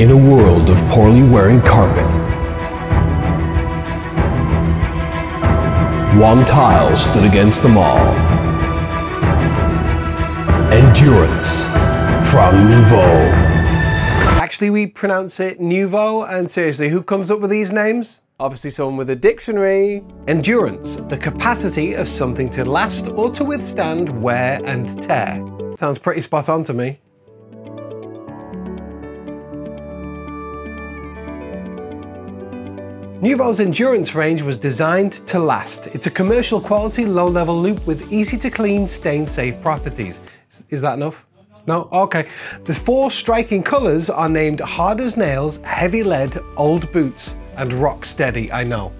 in a world of poorly wearing carpet. One tile stood against them all. Endurance from Nouveau. Actually, we pronounce it Nouveau, and seriously, who comes up with these names? Obviously someone with a dictionary. Endurance, the capacity of something to last or to withstand wear and tear. Sounds pretty spot on to me. Nouveau's Endurance range was designed to last. It's a commercial quality low-level loop with easy-to-clean, stain-safe properties. Is that enough? No? Okay. The four striking colours are named Hard as Nails, Heavy Lead, Old Boots, and Rock Steady, I know.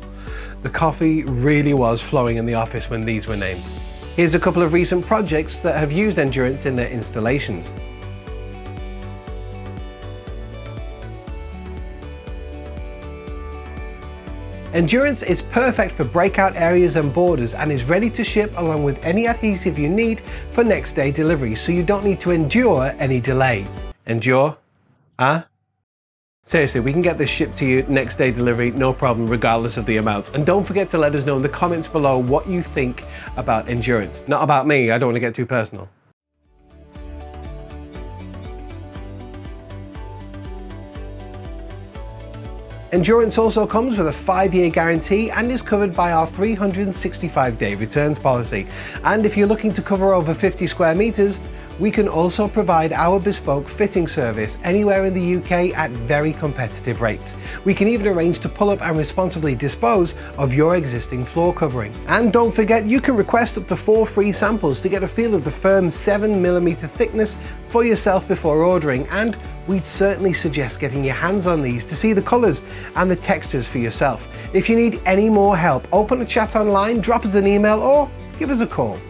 The coffee really was flowing in the office when these were named. Here's a couple of recent projects that have used Endurance in their installations. Endurance is perfect for breakout areas and borders and is ready to ship along with any adhesive you need for next day delivery, so you don't need to endure any delay. Endure? Huh? Seriously, we can get this shipped to you next day delivery, no problem, regardless of the amount. And don't forget to let us know in the comments below what you think about Endurance. Not about me, I don't want to get too personal. Endurance also comes with a 5-year guarantee and is covered by our 365-day returns policy. And if you're looking to cover over 50 square meters, we can also provide our bespoke fitting service anywhere in the UK at very competitive rates. We can even arrange to pull up and responsibly dispose of your existing floor covering. And don't forget, you can request up to 4 free samples to get a feel of the firm's 7mm thickness for yourself before ordering, and we'd certainly suggest getting your hands on these to see the colours and the textures for yourself. If you need any more help, open a chat online, drop us an email or give us a call.